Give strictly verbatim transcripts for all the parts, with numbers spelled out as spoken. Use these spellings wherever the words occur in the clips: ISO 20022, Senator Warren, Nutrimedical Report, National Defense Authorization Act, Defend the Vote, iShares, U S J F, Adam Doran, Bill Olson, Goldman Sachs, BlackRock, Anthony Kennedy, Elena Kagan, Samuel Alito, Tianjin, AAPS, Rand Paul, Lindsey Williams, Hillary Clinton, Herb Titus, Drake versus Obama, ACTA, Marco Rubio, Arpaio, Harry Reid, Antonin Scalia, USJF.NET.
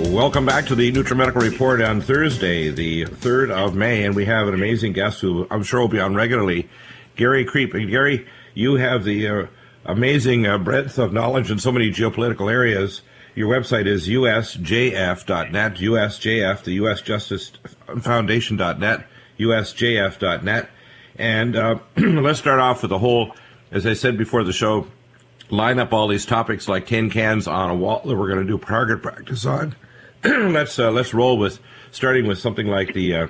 Welcome back to the Nutramedical Report on Thursday, the third of May, and we have an amazing guest who I'm sure will be on regularly, Gary Kreep. And Gary, you have the uh, amazing uh, breadth of knowledge in so many geopolitical areas. Your website is U S J F dot net, U S J F, the U S Justice Foundation dot net, U S J F dot net. And uh, let's start off with a whole, as I said before the show, line up all these topics like tin cans on a wall that we're going to do target practice on. Let's uh, let's roll with starting with something like the uh,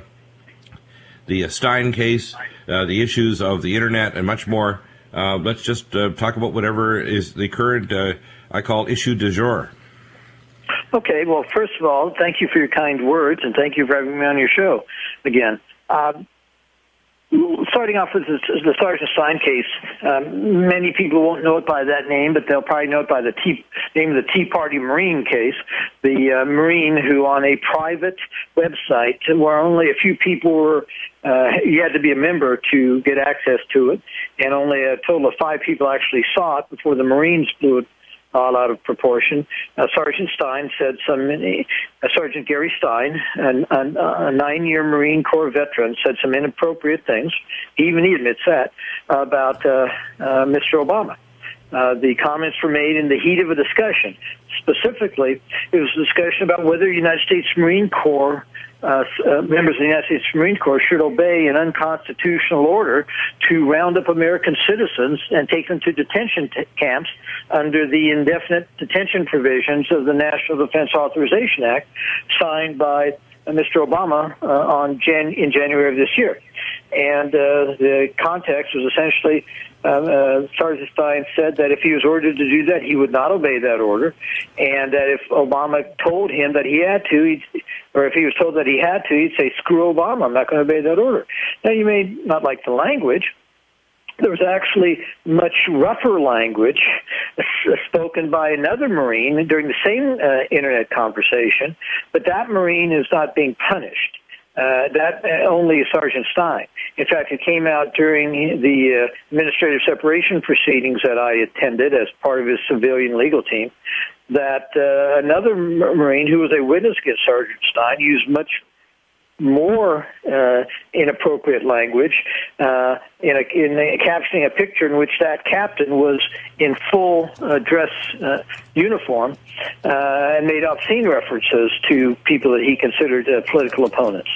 the Stein case, uh, the issues of the internet, and much more. Uh, let's just uh, talk about whatever is the current uh, I call issue du jour. Okay. Well, first of all, thank you for your kind words, and thank you for having me on your show again. Um, Starting off with the, the Sergeant Stein case, um, many people won't know it by that name, but they'll probably know it by the tea, name of the Tea Party Marine case, the uh, Marine who on a private website where only a few people were, uh, you had to be a member to get access to it, and only a total of five people actually saw it before the Marines blew it all out of proportion. Uh, Sergeant Stein said some, uh, Sergeant Gary Stein, an, an, uh, a nine-year Marine Corps veteran, said some inappropriate things, even he admits that, about uh, uh, Mister Obama. Uh, the comments were made in the heat of a discussion. Specifically, it was a discussion about whether United States Marine Corps Uh, uh, members of the United States Marine Corps should obey an unconstitutional order to round up American citizens and take them to detention t- camps under the indefinite detention provisions of the National Defense Authorization Act, signed by uh, Mister Obama uh, on Jan- in January of this year. And uh, the context was essentially uh, uh, Sergeant Stein said that if he was ordered to do that, he would not obey that order, and that if Obama told him that he had to, he'd or if he was told that he had to, he'd say, screw Obama, I'm not going to obey that order. Now, you may not like the language. There was actually much rougher language spoken by another Marine during the same uh, Internet conversation, but that Marine is not being punished. Uh, that only Sergeant Stein. In fact, it came out during the uh, administrative separation proceedings that I attended as part of his civilian legal team that uh, another Marine who was a witness against Sergeant Stein used much more uh, inappropriate language uh, in, a, in a, captioning a picture in which that captain was in full uh, dress uh, uniform uh, and made obscene references to people that he considered uh, political opponents.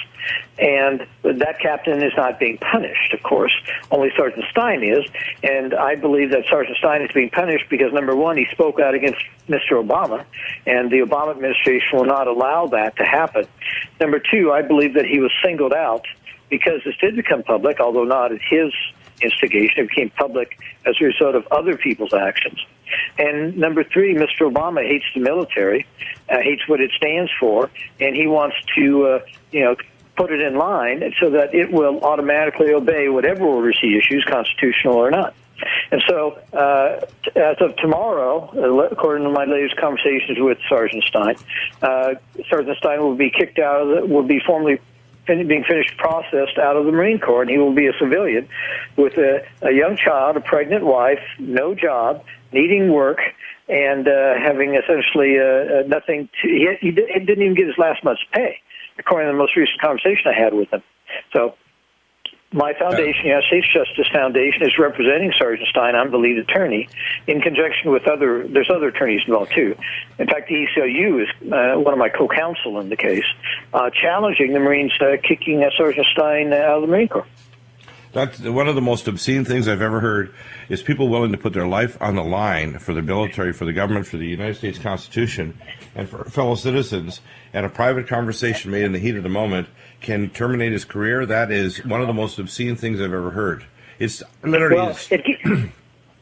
And that captain is not being punished, of course. Only Sergeant Stein is. And I believe that Sergeant Stein is being punished because, number one, he spoke out against Mister Obama, and the Obama administration will not allow that to happen. Number two, I believe that he was singled out because this did become public, although not at his instigation. It became public as a result of other people's actions. And number three, Mister Obama hates the military, uh, hates what it stands for, and he wants to, uh, you know, put it in line so that it will automatically obey whatever orders he issues, constitutional or not. And so, uh, t- as of tomorrow, according to my latest conversations with Sergeant Stein, uh, Sergeant Stein will be kicked out of the, will be formally fin- being finished processed out of the Marine Corps, and he will be a civilian with a, a young child, a pregnant wife, no job, needing work, and uh, having essentially uh, nothing to, he, he didn't even get his last month's pay, according to the most recent conversation I had with him. So my foundation, the United States Justice Foundation, is representing Sergeant Stein. I'm the lead attorney in conjunction with other, there's other attorneys involved too. In fact, the E C L U is uh, one of my co-counsel in the case, uh, challenging the Marines uh, kicking uh, Sergeant Stein out of the Marine Corps. That's one of the most obscene things I've ever heard is people willing to put their life on the line for the military, for the government, for the United States Constitution, and for fellow citizens. And a private conversation made in the heat of the moment can terminate his career. That is one of the most obscene things I've ever heard. It's literally well, it,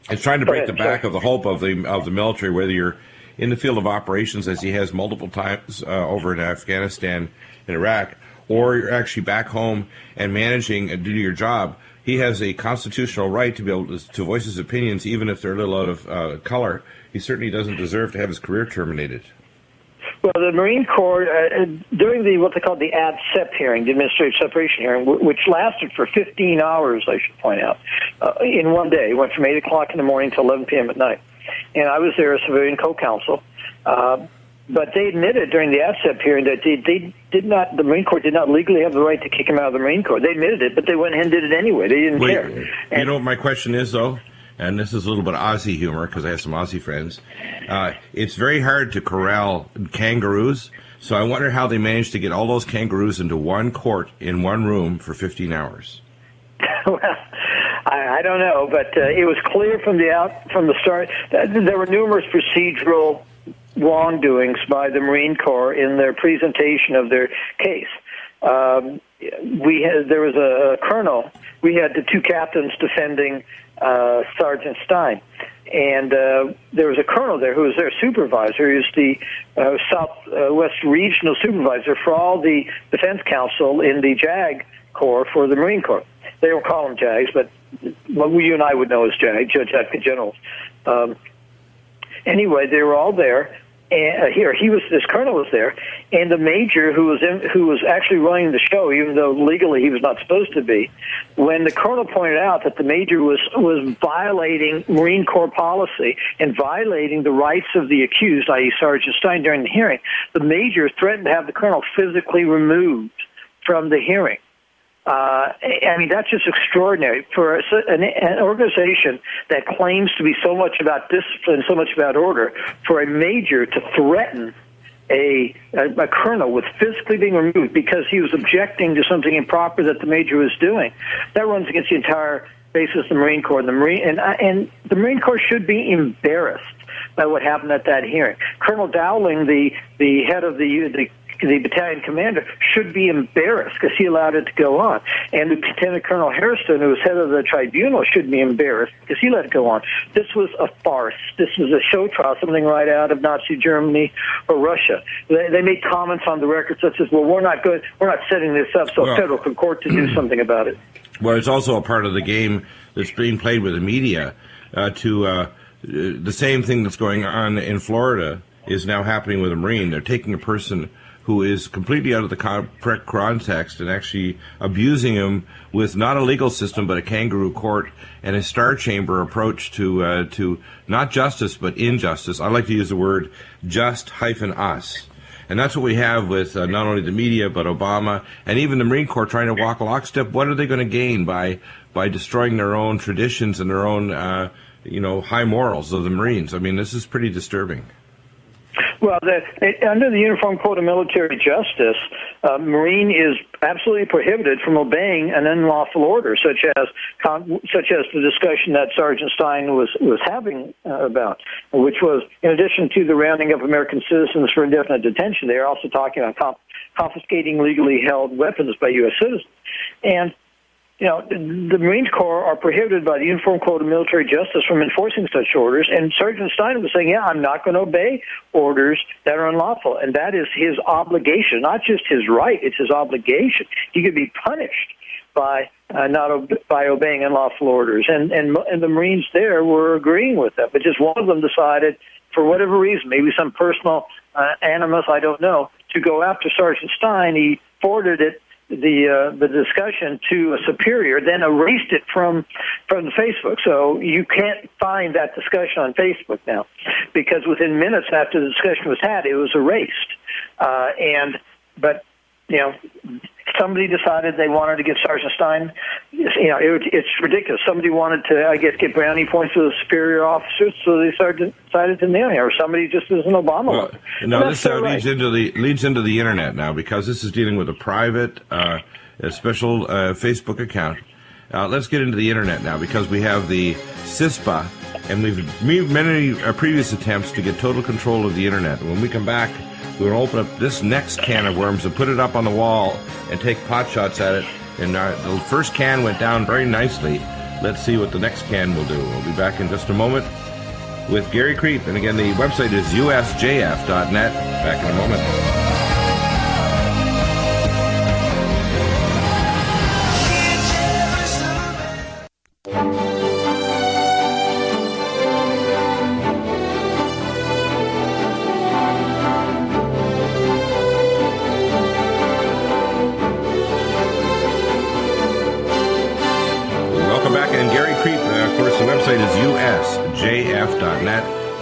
it's trying to break ahead, the back sorry. of the hope of the of the military, whether you're in the field of operations, as he has multiple times uh, over in Afghanistan and Iraq, or you're actually back home and managing and do your job. He has a constitutional right to be able to, to voice his opinions, even if they're a little out of uh, color. He certainly doesn't deserve to have his career terminated. Well, the Marine Corps, uh, during the what they call the A D S E P hearing, the administrative separation hearing, w- which lasted for fifteen hours, I should point out, uh, in one day. It went from eight o'clock in the morning to eleven p.m. at night. And I was there as civilian co-counsel. Uh, But they admitted during the AFSEP hearing that they, they did not, the Marine Corps did not legally have the right to kick him out of the Marine Corps. They admitted it, but they went ahead and did it anyway. They didn't Wait, care. You and, know what my question is, though? And this is a little bit of Aussie humor, because I have some Aussie friends. Uh, it's very hard to corral kangaroos, so I wonder how they managed to get all those kangaroos into one court in one room for fifteen hours. Well, I, I don't know, but uh, it was clear from the out from the start that there were numerous procedural wrongdoings by the Marine Corps in their presentation of their case. Um, we had, there was a, a colonel. We had the two captains defending uh, Sergeant Stein, and uh, there was a colonel there who was their supervisor. He was the uh, Southwest Regional Supervisor for all the Defense Council in the JAG Corps for the Marine Corps. They don't call them JAGs, but what you and I would know as JAG, Judge Advocate Generals. Um, Anyway, they were all there, and uh, here he was. This colonel was there, and the major who was in, who was actually running the show, even though legally he was not supposed to be. When the colonel pointed out that the major was was violating Marine Corps policy and violating the rights of the accused, that is. Sergeant Stein, during the hearing, the major threatened to have the colonel physically removed from the hearing. Uh, I mean, that's just extraordinary for an, an organization that claims to be so much about discipline, so much about order, for a major to threaten a, a, a colonel with physically being removed because he was objecting to something improper that the major was doing. That runs against the entire basis of the Marine Corps. The Marine, and, and the Marine Corps should be embarrassed by what happened at that hearing. Colonel Dowling, the, the head of the, the The battalion commander, should be embarrassed because he allowed it to go on. And Lieutenant Colonel Hairston, who was head of the tribunal, should be embarrassed because he let it go on. This was a farce. This was a show trial, something right out of Nazi Germany or Russia. They, they made comments on the record such as, well, we're not good. We're not setting this up, so well, federal court to do something about it. Well, it's also a part of the game that's being played with the media uh, to uh, the same thing that's going on in Florida is now happening with a Marine. They're taking a person who is completely out of the correct context and actually abusing him with not a legal system but a kangaroo court and a star chamber approach to uh, to not justice but injustice. I like to use the word just hyphen us. And that's what we have with uh, not only the media but Obama and even the Marine Corps trying to walk lockstep. What are they going to gain by by destroying their own traditions and their own uh, you know high morals of the Marines? I mean, this is pretty disturbing. Well, the, it, under the Uniform Code of Military Justice, uh, Marine is absolutely prohibited from obeying an unlawful order, such as con, such as the discussion that Sergeant Stein was was having uh, about, which was in addition to the rounding up American citizens for indefinite detention, they are also talking about comp, confiscating legally held weapons by U S citizens. And you know, the Marine Corps are prohibited by the Uniform Code of Military Justice from enforcing such orders, and Sergeant Stein was saying, yeah, I'm not going to obey orders that are unlawful, and that is his obligation, not just his right, it's his obligation. He could be punished by uh, not ob by obeying unlawful orders, and, and, and the Marines there were agreeing with that, but just one of them decided, for whatever reason, maybe some personal uh, animus, I don't know, to go after Sergeant Stein. He forwarded it the uh, the discussion to a superior, then erased it from from Facebook. So you can't find that discussion on Facebook now, because within minutes after the discussion was had, it was erased. Uh, and but you know, somebody decided they wanted to give Sergeant Stein. You know, it, it's ridiculous. Somebody wanted to, I guess, get brownie points to the superior officers, so they started, decided to nail him. Or somebody just is an Obama. Well, no, this so leads right. into the leads into the internet now, because this is dealing with a private, uh, a special uh, Facebook account. Uh, let's get into the internet now, because we have the CISPA, and we've made many uh, previous attempts to get total control of the internet. When we come back, we're going to open up this next can of worms and put it up on the wall and take pot shots at it. And our, the first can went down very nicely. Let's see what the next can will do. We'll be back in just a moment with Gary Kreep. And again, the website is U S J F dot net. Back in a moment.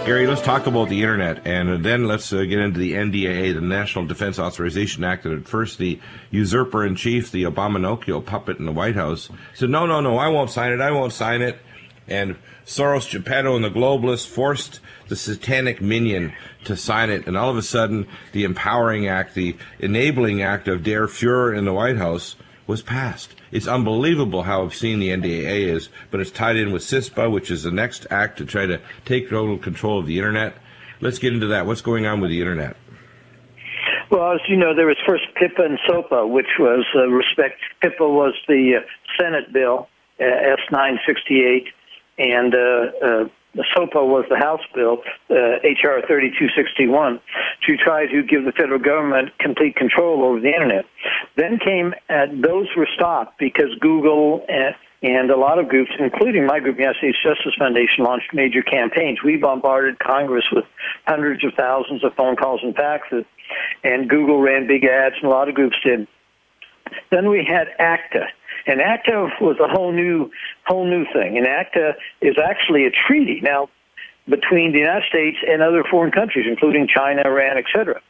Gary, let's talk about the Internet, and then let's uh, get into the N D A A, the National Defense Authorization Act, and at first the usurper-in-chief, the Obama-Nocchio puppet in the White House, said, no, no, no, I won't sign it, I won't sign it. And Soros, Geppetto, and the globalists forced the satanic minion to sign it. And all of a sudden, the Empowering Act, the enabling act of Der Fuhrer in the White House, was passed. It's unbelievable how obscene the N D A A is, but it's tied in with CISPA, which is the next act to try to take total control of the Internet. Let's get into that. What's going on with the Internet? Well, as you know, there was first PIPA and SOPA, which was uh, respect. PIPA was the uh, Senate bill, uh, S nine sixty-eight. And uh, uh, SOPA was the House bill, uh, H R thirty-two sixty-one, to try to give the federal government complete control over the Internet. Then came, uh, those were stopped because Google and, and a lot of groups, including my group, the U S Justice Foundation, launched major campaigns. We bombarded Congress with hundreds of thousands of phone calls and faxes, and Google ran big ads, and a lot of groups did. Then we had ACTA. And ACTA was a whole new, whole new thing. And ACTA is actually a treaty now between the United States and other foreign countries, including China, Iran, et cetera.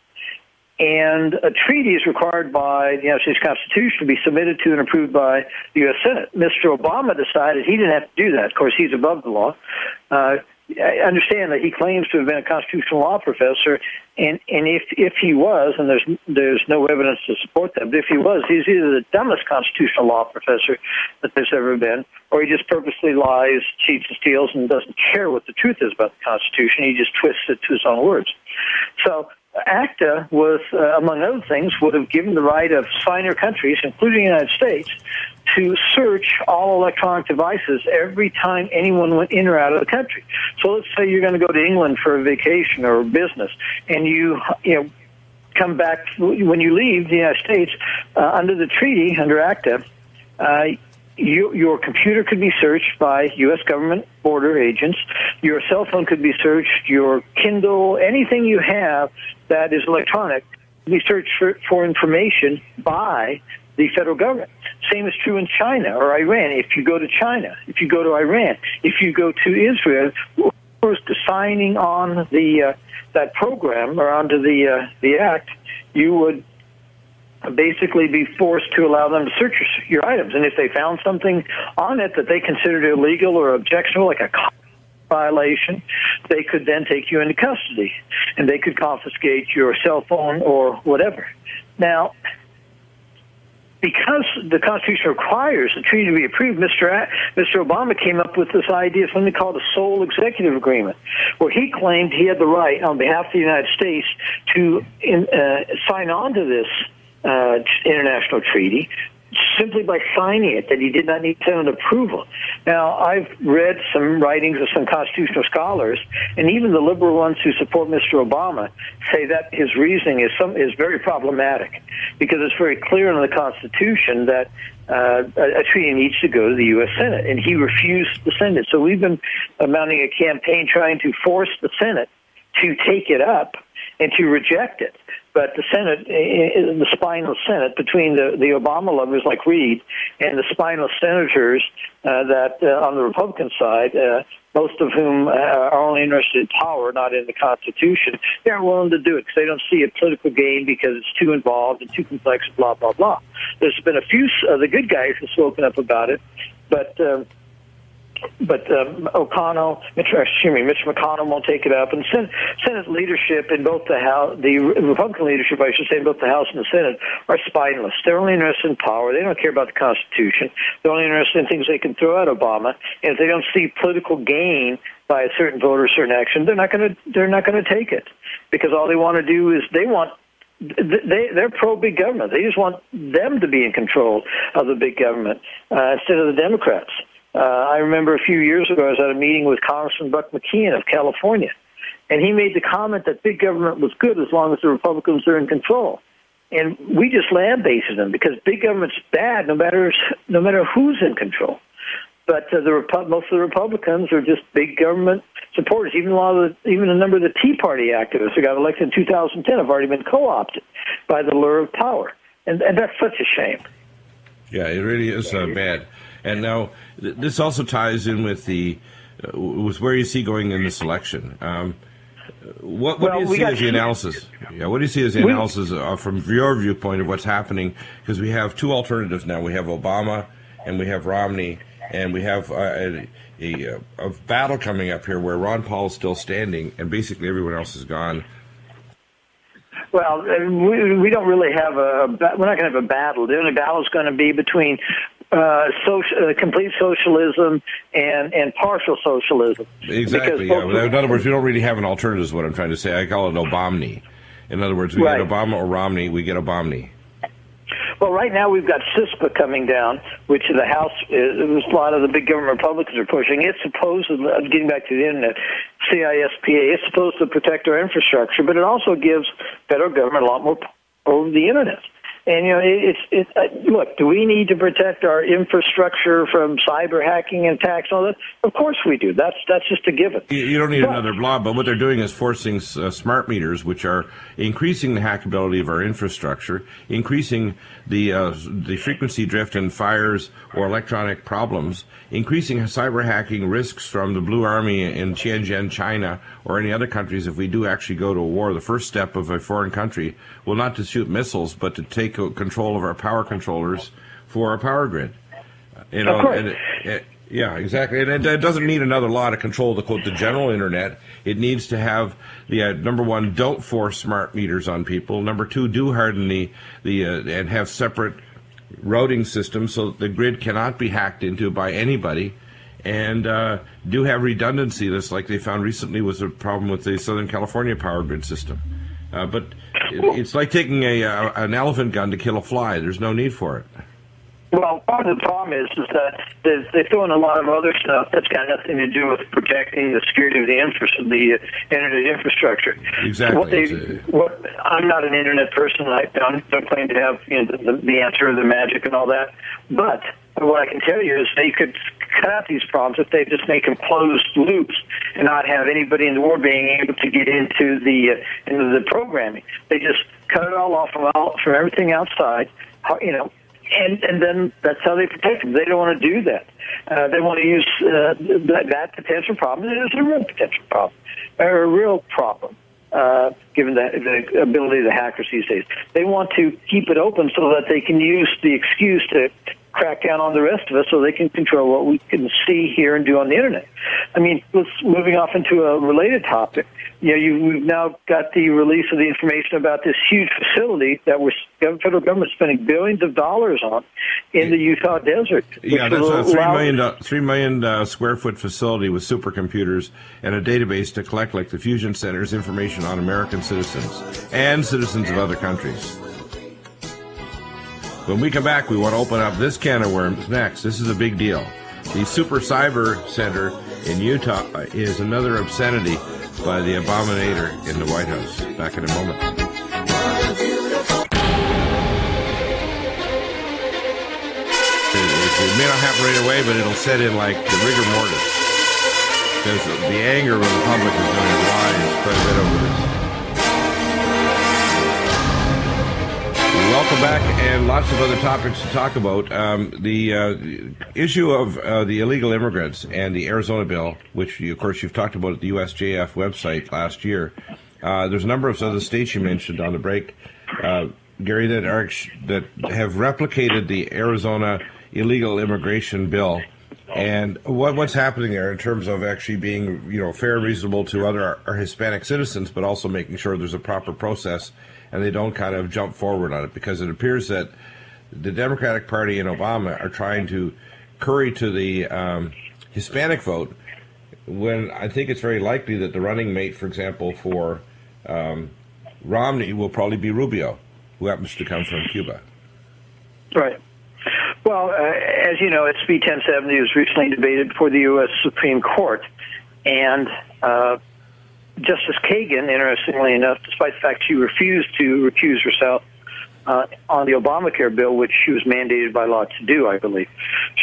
And a treaty is required by the United States Constitution to be submitted to and approved by the U S Senate. Mister Obama decided he didn't have to do that. Of course, he's above the law. Uh, I understand that he claims to have been a constitutional law professor, and, and if, if he was, and there's there's no evidence to support that, but if he was, he's either the dumbest constitutional law professor that there's ever been, or he just purposely lies, cheats, and steals, and doesn't care what the truth is about the Constitution. He just twists it to his own words. So ACTA was, uh, among other things, would have given the right of signer countries, including the United States, to search all electronic devices every time anyone went in or out of the country. So let's say you're going to go to England for a vacation or business, and you, you know, come back when you leave the United States uh, under the treaty, under ACTA. Uh, You, your computer could be searched by U S government border agents. Your cell phone could be searched. Your Kindle, anything you have that is electronic, could be searched for, for information by the federal government. Same is true in China or Iran. If you go to China, if you go to Iran, if you go to Israel, who's signing on the uh, that program or onto the uh, the act, you would basically be forced to allow them to search your, your items. And if they found something on it that they considered illegal or objectionable, like a violation, they could then take you into custody, and they could confiscate your cell phone or whatever. Now, because the Constitution requires the treaty to be approved, Mister A- Mister Obama came up with this idea of something called a sole executive agreement, where he claimed he had the right on behalf of the United States to in, uh, sign on to this Uh, international treaty simply by signing it, that he did not need Senate approval. Now, I've read some writings of some constitutional scholars, and even the liberal ones who support Mister Obama say that his reasoning is some is very problematic, because it's very clear in the Constitution that uh, a, a treaty needs to go to the U S Senate, and he refused to send it. So we've been uh, mounting a campaign trying to force the Senate to take it up and to reject it. But the Senate, the spineless Senate, between the, the Obama lovers like Reid and the spineless senators uh, that uh, on the Republican side, uh, most of whom uh, are only interested in power, not in the Constitution, they aren't willing to do it because they don't see a political gain, because it's too involved and too complex, blah, blah, blah. There's been a few of the good guys who've spoken up about it, but... Uh, But um, O'Connell, excuse me, Mitch McConnell won't take it up, and Sen- Senate leadership in both the House, the Republican leadership, I should say, in both the House and the Senate, are spineless. They're only interested in power. They don't care about the Constitution. They're only interested in things they can throw at Obama. And if they don't see political gain by a certain vote or a certain action, they're not going to they're not going to take it, because all they want to do is they want. They, they're pro-big government. They just want them to be in control of the big government uh, instead of the Democrats. Uh, I remember a few years ago I was at a meeting with Congressman Buck McKeon of California, and he made the comment that big government was good as long as the Republicans are in control. And we just lambasted him because big government's bad no matter no matter who's in control. But uh, the Repu- most of the Republicans are just big government supporters. Even a lot of the, even a number of the Tea Party activists who got elected in two thousand ten have already been co-opted by the lure of power, and, and that's such a shame. Yeah, it really is uh, bad. And now, this also ties in with the was where you see going in this election. Um, what, what well, do you see as the analysis? Yeah, what do you see as the we, analysis uh, from your viewpoint of what's happening? Because we have two alternatives now. We have Obama and we have Romney, and we have uh, a, a, a battle coming up here where Ron Paul is still standing and basically everyone else is gone. Well, we, we don't really have a, we're not going to have a battle. The only battle is going to be between uh, social, uh, complete socialism and, and partial socialism. Exactly, yeah. Both, in other words, we don't really have an alternative is what I'm trying to say. I call it Obamni. In other words, we right. get Obama or Romney, we get Obamni. Well, right now we've got CISPA coming down, which the House, a lot of the big government Republicans are pushing. It's supposed to, I'm getting back to the internet, C I S P A, it's supposed to protect our infrastructure, but it also gives federal government a lot more power over the internet. And, you know, it's, it's uh, look, do we need to protect our infrastructure from cyber hacking and attacks and all that? Of course we do. That's that's just a given. You, you don't need but, another blob, but what they're doing is forcing uh, smart meters, which are increasing the hackability of our infrastructure, increasing the, uh, the frequency drift in fires or electronic problems, increasing cyber hacking risks from the Blue Army in Tianjin, China, or any other countries. If we do actually go to a war, the first step of a foreign country will not to shoot missiles, but to take control of our power controllers for our power grid. You know, of course. And it, it, yeah, exactly. And it, it doesn't need another law to control the, quote, the general internet. It needs to have the uh, number one, don't force smart meters on people. Number two, do harden the the uh, and have separate routing systems so that the grid cannot be hacked into by anybody. And uh, do have redundancy. That's like they found recently was a problem with the Southern California power grid system. Uh, but it's like taking a uh, an elephant gun to kill a fly. There's no need for it. Well, part of the problem is, is that they throw in a lot of other stuff that's got nothing to do with protecting the security of the, infra- the uh, internet infrastructure. Exactly. What they, what, I'm not an internet person. I don't claim to have you know, the, the answer, the magic, and all that. But what I can tell you is they could cut out these problems if they just make them closed loops and not have anybody in the world being able to get into the uh, into the programming. They just cut it all off from all, from everything outside, you know, and and then that's how they protect them. They don't want to do that. Uh, they want to use uh, that, that potential problem. It is a real potential problem, or a real problem. Uh, given the, the ability of the hackers these days, they want to keep it open so that they can use the excuse to crack down on the rest of us so they can control what we can see, hear, and do on the internet. I mean, let's moving off into a related topic. You know, you, we've now got the release of the information about this huge facility that we're federal government spending billions of dollars on in the Utah desert. Yeah, that's a three million, three million uh, square foot facility with supercomputers and a database to collect, like the Fusion Center's, information on American citizens and citizens of other countries. When we come back, we want to open up this can of worms next. This is a big deal. The Super Cyber Center in Utah is another obscenity by the Abominator in the White House. Back in a moment. It may not happen right away, but it'll set in like the rigor mortis. Because the anger of the public is going to rise quite a bit over this. Welcome back, and lots of other topics to talk about. Um, the uh, issue of uh, the illegal immigrants and the Arizona bill, which, you, of course, you've talked about at the U S J F website last year. Uh, there's a number of other states you mentioned on the break, uh, Gary, that, are, that have replicated the Arizona illegal immigration bill. And what, what's happening there in terms of actually being, you know, fair and reasonable to other our Hispanic citizens, but also making sure there's a proper process and they don't kind of jump forward on it, because it appears that the Democratic Party and Obama are trying to curry to the um, Hispanic vote, when I think it's very likely that the running mate, for example, for um, Romney will probably be Rubio, who happens to come from Cuba. Right. Well, uh, as you know, S B ten seventy was recently debated before the U S Supreme Court, and uh, Justice Kagan, interestingly enough, despite the fact she refused to recuse herself uh, on the Obamacare bill, which she was mandated by law to do, I believe,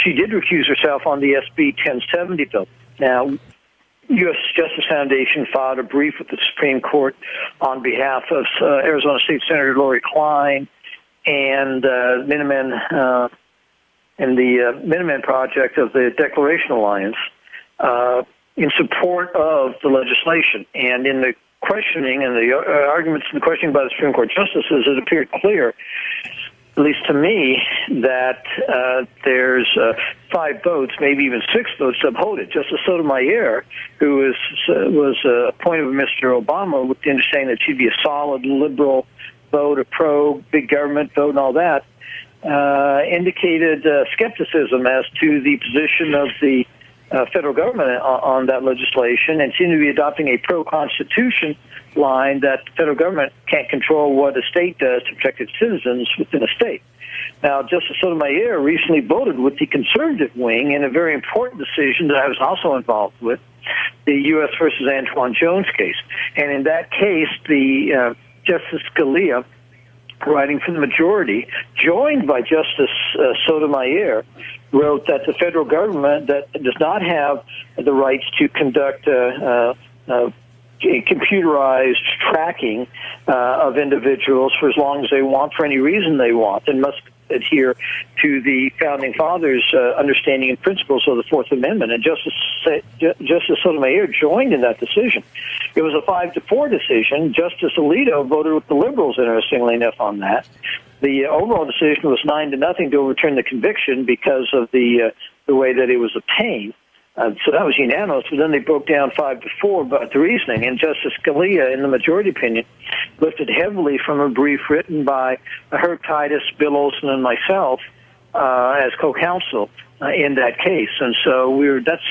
she did recuse herself on the S B ten seventy bill. Now, U S Justice Foundation filed a brief with the Supreme Court on behalf of uh, Arizona State Senator Lori Klein and uh, Minuteman uh, and the uh, Minuteman Project of the Declaration Alliance, uh, in support of the legislation. And in the questioning and the uh, arguments and the questioning by the Supreme Court justices, it appeared clear, at least to me, that uh, there's uh, five votes, maybe even six votes, to uphold it. Justice Sotomayor, who is, uh, was uh, appointed with Mister Obama, looked into saying that she'd be a solid liberal vote, a pro-big government vote and all that, uh, indicated uh, skepticism as to the position of the Uh, federal government on, on that legislation, and seem to be adopting a pro-constitution line that the federal government can't control what a state does to protect its citizens within a state. Now, Justice Sotomayor recently voted with the conservative wing in a very important decision that I was also involved with, the U S versus Antonin Jones case. And in that case, the uh, Justice Scalia, writing for the majority, joined by Justice uh, Sotomayor, wrote that the federal government that does not have the rights to conduct uh, uh, uh, computerized tracking uh, of individuals for as long as they want, for any reason they want, and must adhere to the Founding Fathers' uh, understanding and principles of the Fourth Amendment. And Justice, Justice Sotomayor joined in that decision. It was a five to four decision. Justice Alito voted with the liberals, interestingly enough, on that. The overall decision was nine to nothing to overturn the conviction because of the uh, the way that it was obtained. Uh, so that was unanimous, but then they broke down five to four about the reasoning. And Justice Scalia, in the majority opinion, lifted heavily from a brief written by Herb Titus, Bill Olson, and myself uh, as co-counsel uh, in that case. And so we were, that's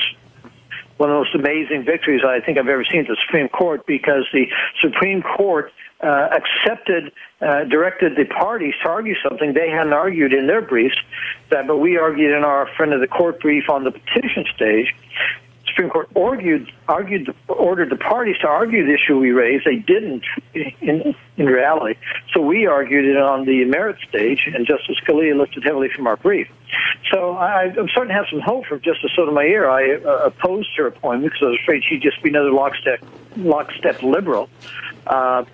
one of the most amazing victories I think I've ever seen at the Supreme Court, because the Supreme Court uh, accepted, uh, directed the parties to argue something they hadn't argued in their briefs, that, but we argued in our friend of the court brief on the petition stage. The Supreme Court argued, argued, ordered the parties to argue the issue we raised. They didn't in, in reality. So we argued it on the merit stage, and Justice Scalia lifted heavily from our brief. So I, I'm starting to have some hope for Justice Sotomayor. I uh, opposed her appointment because I was afraid she'd just be another lockstep, lockstep liberal. Uh,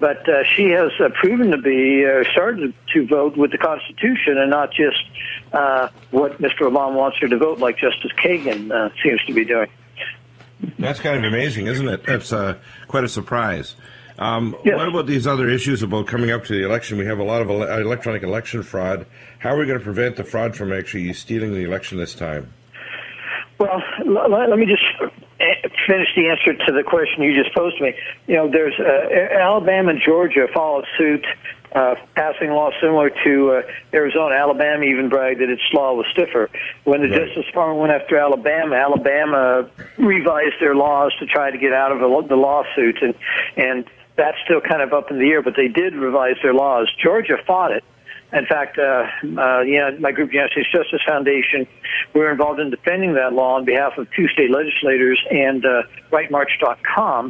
But uh, she has uh, proven to be uh, started to vote with the Constitution and not just uh, what Mister Obama wants her to vote, like Justice Kagan uh, seems to be doing. That's kind of amazing, isn't it? That's uh, quite a surprise. Um, yes. What about these other issues about coming up to the election? We have a lot of ele- electronic election fraud. How are we going to prevent the fraud from actually stealing the election this time? Well, l- l- let me just finish the answer to the question you just posed to me. You know, there's uh, Alabama and Georgia followed suit, uh, passing laws similar to uh, Arizona. Alabama even bragged that its law was stiffer. When the right. Justice Department went after Alabama, Alabama revised their laws to try to get out of the lawsuit, and and that's still kind of up in the air. But they did revise their laws. Georgia fought it. In fact, uh, uh, yeah, my group, the United States Justice Foundation, we were involved in defending that law on behalf of two state legislators and uh, Right March dot com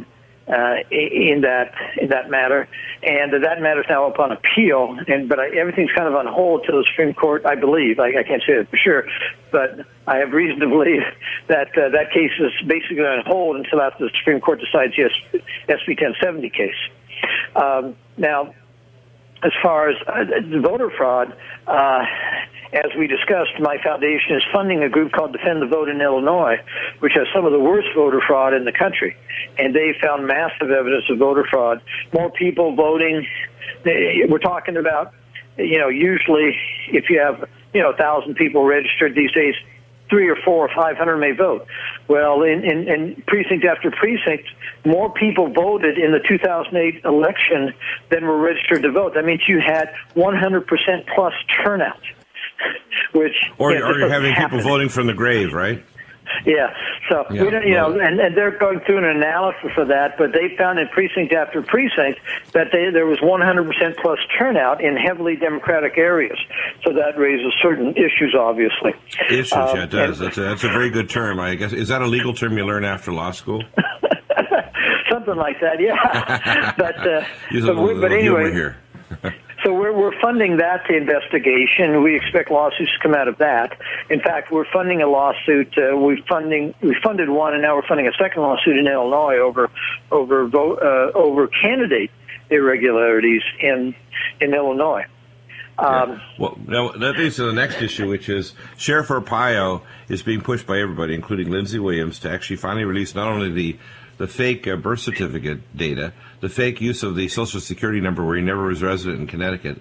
uh, in that in that matter. And uh, that matter is now up on appeal. And but I, everything's kind of on hold till the Supreme Court, I believe. I, I can't say that for sure, but I have reason to believe that uh, that case is basically on hold until after the Supreme Court decides the S B ten seventy case. Um, now. As far as uh, the voter fraud, uh, as we discussed, my foundation is funding a group called Defend the Vote in Illinois, which has some of the worst voter fraud in the country. And they found massive evidence of voter fraud. More people voting. They, we're talking about, you know, usually if you have, you know, one thousand people registered these days, three or four or five hundred may vote. Well, in, in, in precinct after precinct, more people voted in the two thousand eight election than were registered to vote. That means you had one hundred percent plus turnout, which or, you know, or you're having happen. People voting from the grave, right? Yeah. So yeah, we don't, you well, know, and, and they're going through an analysis of that, but they found in precinct after precinct that they, there was one hundred percent plus turnout in heavily Democratic areas. So that raises certain issues, obviously. Issues, um, yeah, it does. And, that's, a, that's a very good term, I guess. Is that a legal term you learn after law school? Something like that, yeah. but uh, Use but, a little, but anyway. Here. So we're, we're funding that investigation. We expect lawsuits to come out of that. In fact, we're funding a lawsuit. Uh, we funding we funded one, and now we're funding a second lawsuit in Illinois over over vote, uh, over candidate irregularities in in Illinois. Um, yeah. Well, now that leads to the next issue, which is Sheriff Arpaio is being pushed by everybody, including Lindsey Williams, to actually finally release not only the the fake uh, birth certificate data, the fake use of the Social Security number where he never was resident in Connecticut,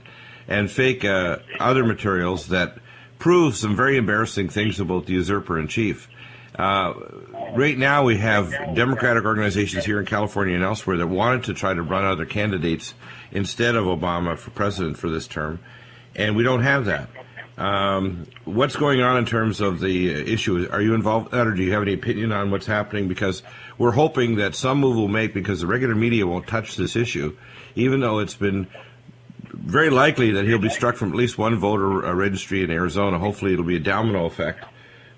and fake uh, other materials that prove some very embarrassing things about the usurper in chief. Uh, right now we have Democratic organizations here in California and elsewhere that wanted to try to run other candidates instead of Obama for president for this term, and we don't have that. Um, what's going on in terms of the issue? Are you involved, or do you have any opinion on what's happening? Because we're hoping that some move will make, because the regular media won't touch this issue, even though it's been very likely that he'll be struck from at least one voter registry in Arizona. Hopefully it'll be a domino effect.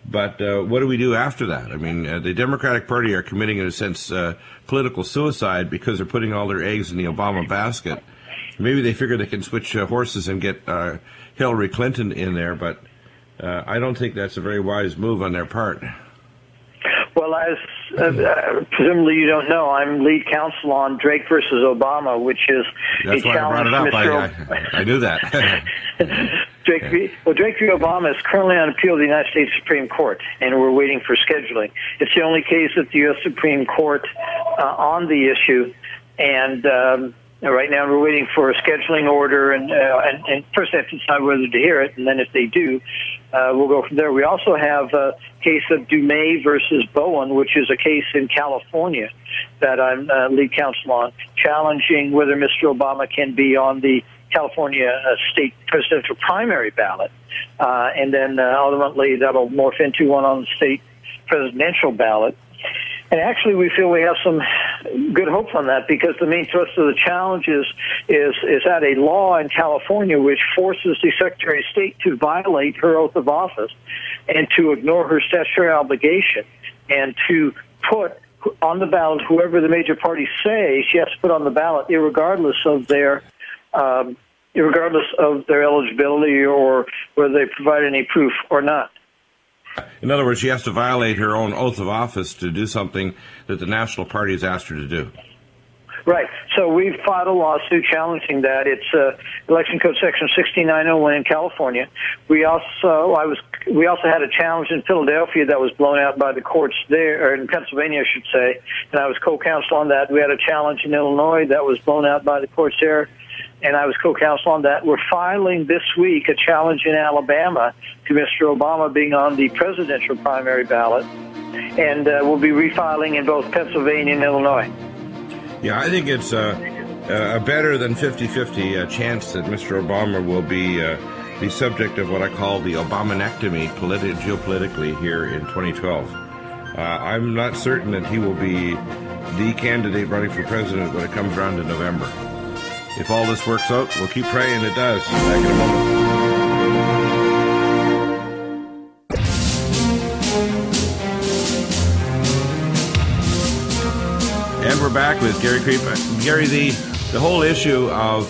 But uh, what do we do after that? I mean, uh, the Democratic Party are committing, in a sense, uh, political suicide, because they're putting all their eggs in the Obama basket. Maybe they figure they can switch uh, horses and get uh, Hillary Clinton in there, but uh, I don't think that's a very wise move on their part. Well, as uh, uh, presumably you don't know, I'm lead counsel on Drake versus Obama, which is that's a why challenge. I brought it up. I, I, I knew that. Drake yeah. v. Well, Drake v. Obama is currently on appeal to the United States Supreme Court, and we're waiting for scheduling. It's the only case at the U S Supreme Court uh, on the issue, and. Um, Right now, we're waiting for a scheduling order, and, uh, and, and first they have to decide whether to hear it, and then if they do, uh, we'll go from there. We also have a case of Dumais versus Bowen, which is a case in California that I'm uh, lead counsel on, challenging whether Mister Obama can be on the California uh, state presidential primary ballot, uh, and then uh, ultimately that'll morph into one on the state presidential ballot. And actually, we feel we have some good hope on that, because the main thrust of the challenge is, is, is that a law in California which forces the Secretary of State to violate her oath of office and to ignore her statutory obligation and to put on the ballot whoever the major parties say she has to put on the ballot, irregardless of their, um, irregardless of their eligibility or whether they provide any proof or not. In other words, she has to violate her own oath of office to do something that the National Party has asked her to do. Right. So we've filed a lawsuit challenging that. It's uh, Election Code Section sixty-nine oh one in California. We also, I was, we also had a challenge in Philadelphia that was blown out by the courts there, or in Pennsylvania, I should say. And I was co-counsel on that. We had a challenge in Illinois that was blown out by the courts there, and I was co-counsel on that. We're filing this week a challenge in Alabama to Mister Obama being on the presidential primary ballot, and uh, we'll be refiling in both Pennsylvania and Illinois. Yeah, I think it's uh, a better than fifty-fifty uh, chance that Mister Obama will be uh, the subject of what I call the Obamanectomy politi- geopolitically here in twenty twelve. Uh, I'm not certain that he will be the candidate running for president when it comes around to November. If all this works out, we'll keep praying it does. Back in a moment. And we're back with Gary Kreep. Gary, the, the whole issue of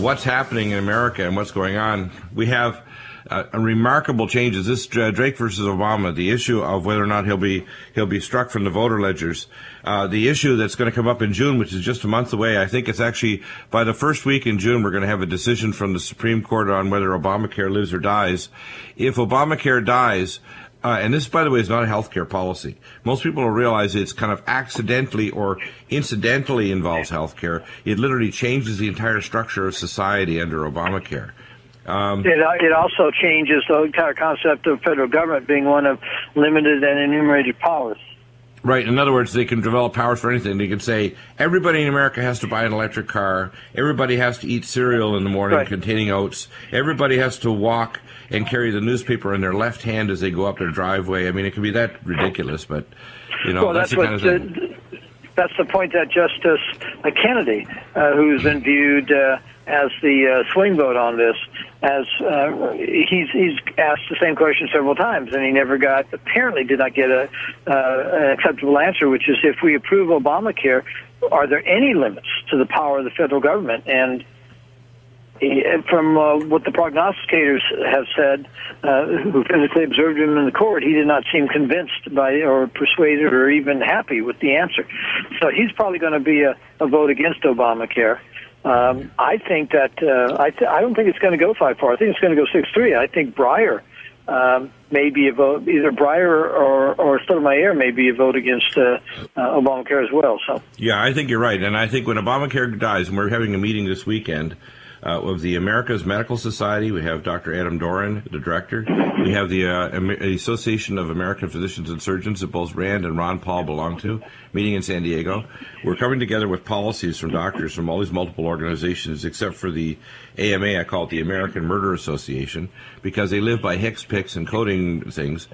what's happening in America and what's going on, we have uh, remarkable changes. This uh, Drake versus Obama, the issue of whether or not he'll be he'll be struck from the voter ledgers, uh, the issue that's going to come up in June, which is just a month away. I think it's actually by the first week in June we're going to have a decision from the Supreme Court on whether Obamacare lives or dies. If Obamacare dies, uh, and this, by the way, is not a health care policy. Most people don't realize it's kind of accidentally or incidentally involves health care. It literally changes the entire structure of society under Obamacare. Um, it, it also changes the entire concept of federal government being one of limited and enumerated powers. Right. In other words, they can develop powers for anything. They can say everybody in America has to buy an electric car. Everybody has to eat cereal in the morning right. containing oats. Everybody has to walk and carry the newspaper in their left hand as they go up their driveway. I mean, it can be that ridiculous, but, you know, well, that's, that's the kind of thing. The, that's the point that Justice Kennedy, uh, who's been viewed uh, as the uh, swing vote on this, as uh, he's he's asked the same question several times, and he never got, apparently did not get a uh, an acceptable answer, which is, if we approve Obamacare, are there any limits to the power of the federal government? And he, from uh, what the prognosticators have said, uh, who physically observed him in the court, he did not seem convinced by or persuaded or even happy with the answer. So he's probably going to be a, a vote against Obamacare. Um, I think that uh, I, th- I don't think it's going to go five four. I think it's going to go six three. I think Breyer um, may be a vote, either Breyer or, or Sotomayor may be a vote against uh, uh, Obamacare as well. So yeah, I think you're right. And I think when Obamacare dies, and we're having a meeting this weekend uh, of the America's Medical Society, we have Doctor Adam Doran, the director. We have the uh, Amer- Association of American Physicians and Surgeons that both Rand and Ron Paul belong to, meeting in San Diego. We're coming together with policies from doctors from all these multiple organizations, except for the A M A, I call it the American Murder Association, because they live by Hicks, picks, and coding things.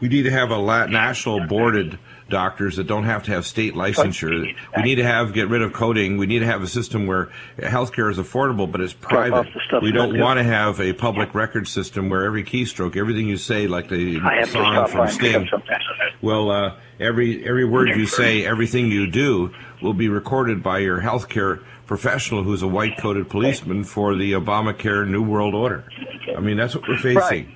We need to have a la- national boarded doctors that don't have to have state licensure. We need to have get rid of coding. We need to have a system where healthcare is affordable, but it's private. We don't want to have a public record system where every keystroke, everything you say, like the song from Sting. Well, uh, every every word you say, everything you do, will be recorded by your healthcare professional, who's a white coated policeman for the Obamacare New World Order. I mean, that's what we're facing. Right.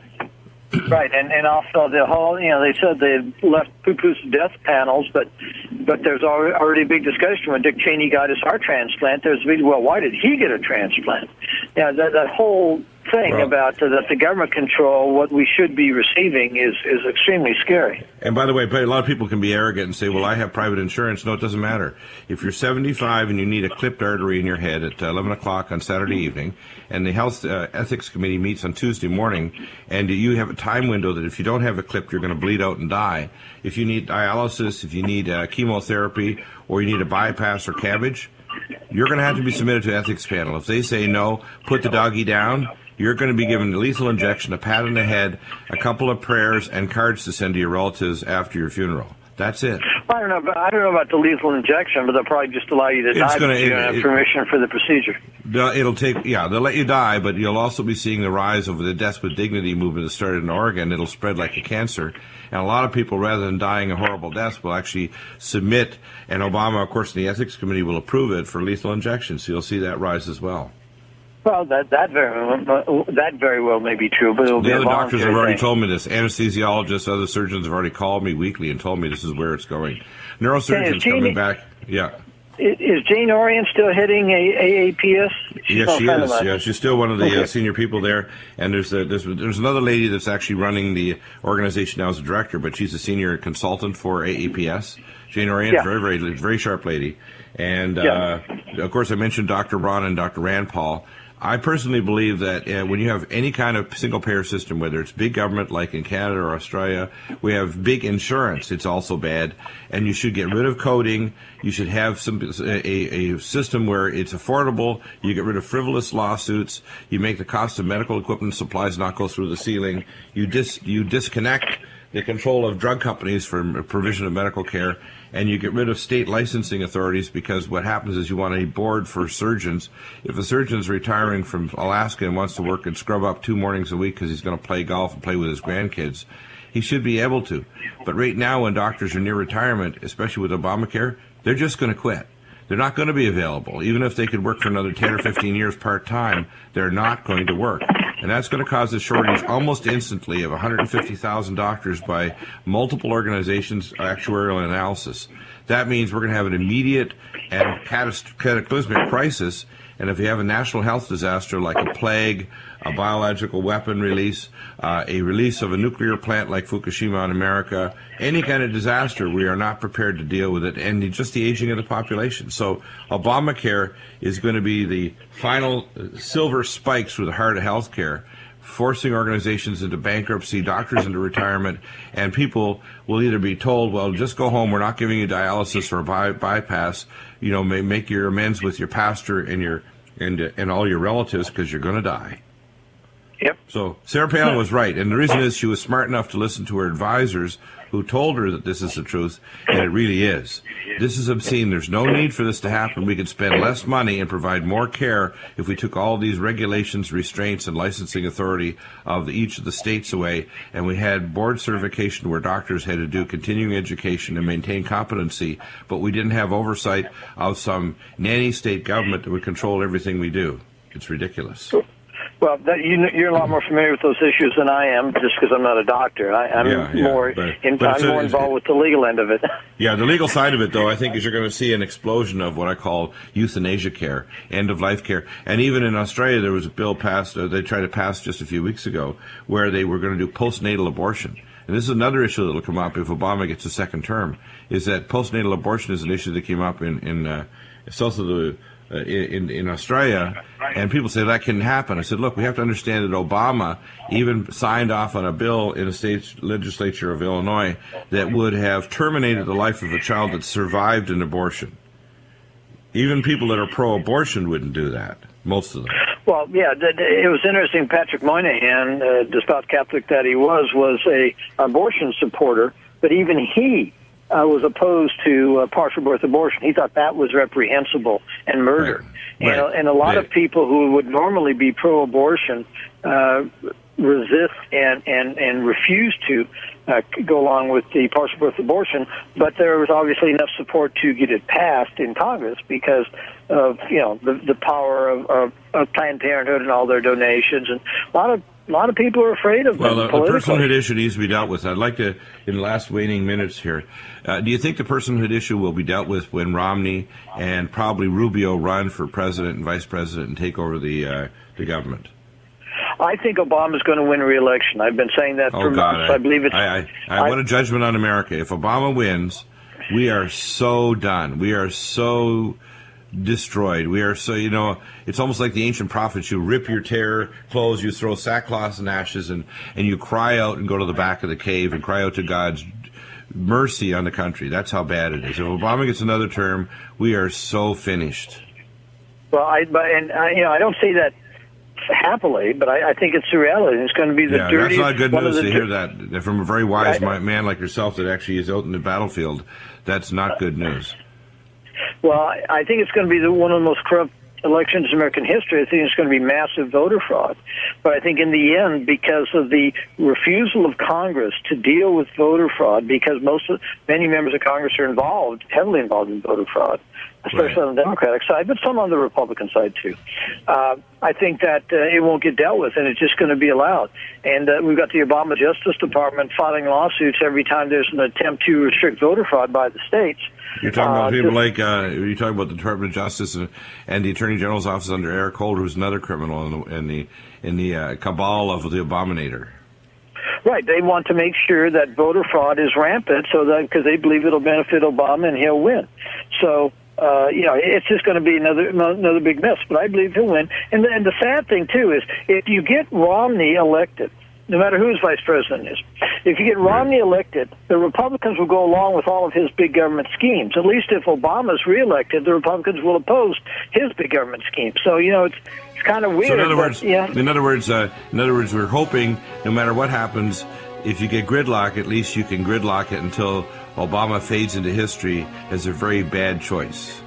Right, and, and also the whole, you know, they said they left poo-poo's death panels, but but there's already a big discussion. When Dick Cheney got his heart transplant, there's a big, well, why did he get a transplant? You know, that, that whole thing well, about uh, that the government control what we should be receiving is, is extremely scary. And by the way, a lot of people can be arrogant and say, well, I have private insurance. No, it doesn't matter. If you're seventy-five and you need a clipped artery in your head at eleven o'clock on Saturday evening, and the Health uh, Ethics Committee meets on Tuesday morning, and you have a time window that if you don't have it clipped, you're going to bleed out and die. If you need dialysis, if you need uh, chemotherapy, or you need a bypass or cabbage, you're going to have to be submitted to the ethics panel. If they say no, put the doggy down, you're going to be given a lethal injection, a pat on the head, a couple of prayers, and cards to send to your relatives after your funeral. That's it. Well, I don't know. About, I don't know about the lethal injection, but they'll probably just allow you to it's die. Gonna, you it, don't have it, permission for the procedure. It'll take. Yeah, they'll let you die, but you'll also be seeing the rise of the Death with Dignity movement that started in Oregon. It'll spread like a cancer, and a lot of people, rather than dying a horrible death, will actually submit. And Obama, of course, the Ethics Committee will approve it for lethal injections. So you'll see that rise as well. Well, that that very that very well may be true, but it'll be a long. The other doctors have already told me this. Anesthesiologists, other surgeons have already called me weekly and told me this is where it's going. Neurosurgeons coming back. Yeah. Is Jane Orian still heading a A A P S? She's yes, she is. Yeah, she's still one of the okay. uh, senior people there. And there's, a, there's there's another lady that's actually running the organization now as a director, but she's a senior consultant for A A P S. Jane Orian, yeah. very very very sharp lady. And yeah. uh, of course, I mentioned Doctor Ron and Doctor Rand Paul. I personally believe that uh, when you have any kind of single-payer system, whether it's big government like in Canada or Australia, we have big insurance. It's also bad. And you should get rid of coding. You should have some a, a system where it's affordable. You get rid of frivolous lawsuits. You make the cost of medical equipment and supplies not go through the ceiling. You dis, you disconnect the control of drug companies for provision of medical care. And you get rid of state licensing authorities, because what happens is you want a board for surgeons. If a surgeon's retiring from Alaska and wants to work and scrub up two mornings a week because he's going to play golf and play with his grandkids, he should be able to. But right now, when doctors are near retirement, especially with Obamacare, they're just going to quit. They're not going to be available. Even if they could work for another ten or fifteen years part-time, they're not going to work. And that's going to cause a shortage almost instantly of one hundred fifty thousand doctors by multiple organizations' actuarial analysis. That means we're going to have an immediate and cataclysmic crisis. And if you have a national health disaster like a plague, a biological weapon release, uh, a release of a nuclear plant like Fukushima in America, any kind of disaster, we are not prepared to deal with it. And just the aging of the population. So Obamacare is going to be the final silver spike through the heart of health care, forcing organizations into bankruptcy, doctors into retirement, and people will either be told, well, just go home, we're not giving you dialysis or a by- bypass, you know, may- make your amends with your pastor and your and uh, and all your relatives, because you're going to die. Yep. So Sarah Palin was right, and the reason is she was smart enough to listen to her advisors, who told her that this is the truth, and it really is. This is obscene. There's no need for this to happen. We could spend less money and provide more care if we took all these regulations, restraints, and licensing authority of each of the states away, and we had board certification where doctors had to do continuing education and maintain competency, but we didn't have oversight of some nanny state government that would control everything we do. It's ridiculous. Well, that, you, you're a lot more familiar with those issues than I am, just because I'm not a doctor. I, I'm yeah, yeah, more but, in, but I'm a, more involved it, with the legal end of it. Yeah, the legal side of it, though, I think is you're going to see an explosion of what I call euthanasia care, end-of-life care. And even in Australia, there was a bill passed, or they tried to pass just a few weeks ago, where they were going to do postnatal abortion. And this is another issue that will come up if Obama gets a second term, is that postnatal abortion is an issue that came up in, in uh, South of the... Uh, in, in Australia, and people say that couldn't happen. I said, look, we have to understand that Obama even signed off on a bill in the state legislature of Illinois that would have terminated the life of a child that survived an abortion. Even people that are pro-abortion wouldn't do that, most of them. Well, yeah, it was interesting. Patrick Moynihan, uh, devout Catholic that he was, was a abortion supporter, but even he Uh, was opposed to uh, partial birth abortion. He thought that was reprehensible and murder. Right. Right. And, and a lot right. of people who would normally be pro-abortion uh, resist and, and, and refuse to uh, go along with the partial birth abortion, but there was obviously enough support to get it passed in Congress because of, you know, the, the power of, of, of Planned Parenthood and all their donations. And a lot of A lot of people are afraid of well, them. Well, the personhood issue needs to be dealt with. I'd like to, in the last waning minutes here, uh, do you think the personhood issue will be dealt with when Romney and probably Rubio run for president and vice president and take over the uh, the government? I think Obama's going to win re-election. I've been saying that oh, for God, months. I, I believe it's... I, I, I, I want a judgment on America. If Obama wins, we are so done. We are so... destroyed. We are so, you know, it's almost like the ancient prophets. You rip your tear clothes, you throw sackcloth and ashes, and, and you cry out and go to the back of the cave and cry out to God's mercy on the country. That's how bad it is. If Obama gets another term, we are so finished. Well, I, but, and I, you know, I don't say that happily, but I, I think it's the reality. It's going to be the yeah, dirtiest. That's not good news to hear that from a very wise right. man like yourself that actually is out in the battlefield. That's not good news. Well, I think it's going to be the, one of the most corrupt elections in American history. I think it's going to be massive voter fraud. But I think in the end, because of the refusal of Congress to deal with voter fraud, because most of, many members of Congress are involved, heavily involved in voter fraud, especially right. on the Democratic side, but some on the Republican side, too. Uh, I think that uh, it won't get dealt with, and it's just going to be allowed. And uh, we've got the Obama Justice Department filing lawsuits every time there's an attempt to restrict voter fraud by the states. You're talking about uh, people just, like, uh, you're talking about the Department of Justice and, and the Attorney General's office under Eric Holder, who's another criminal in the in the, in the uh, cabal of the Abominator. Right. They want to make sure that voter fraud is rampant so that because they believe it'll benefit Obama and he'll win. So, uh, you know, it's just going to be another another big mess, but I believe he'll win. And the, and the sad thing, too, is if you get Romney elected, no matter who his vice president is. If you get Romney elected, the Republicans will go along with all of his big government schemes. At least if Obama's reelected, the Republicans will oppose his big government schemes. So, you know, it's it's kind of weird. So in other words, but, yeah. in other words, uh, in other words, we're hoping no matter what happens, if you get gridlock, at least you can gridlock it until Obama fades into history as a very bad choice.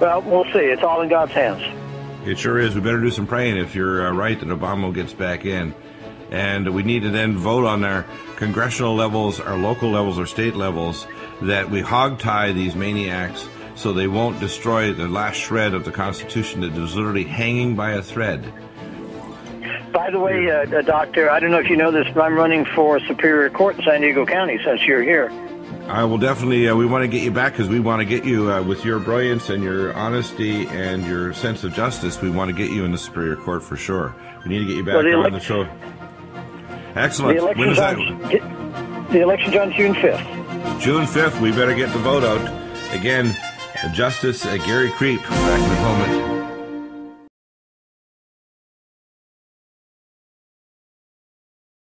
Well, we'll see. It's all in God's hands. It sure is. We better do some praying if you're uh, right that Obama gets back in. And we need to then vote on our congressional levels, our local levels, our state levels, that we hogtie these maniacs so they won't destroy the last shred of the Constitution that is literally hanging by a thread. By the way, uh, Doctor, I don't know if you know this, but I'm running for Superior Court in San Diego County since you're here. I will definitely, uh, we want to get you back because we want to get you, uh, with your brilliance and your honesty and your sense of justice, we want to get you in the Superior Court for sure. We need to get you back well, on elect- the show. Excellent. The election's, on, the election's on June fifth. June fifth, we better get the vote out. Again, Justice uh, Gary Kreep, back in a moment.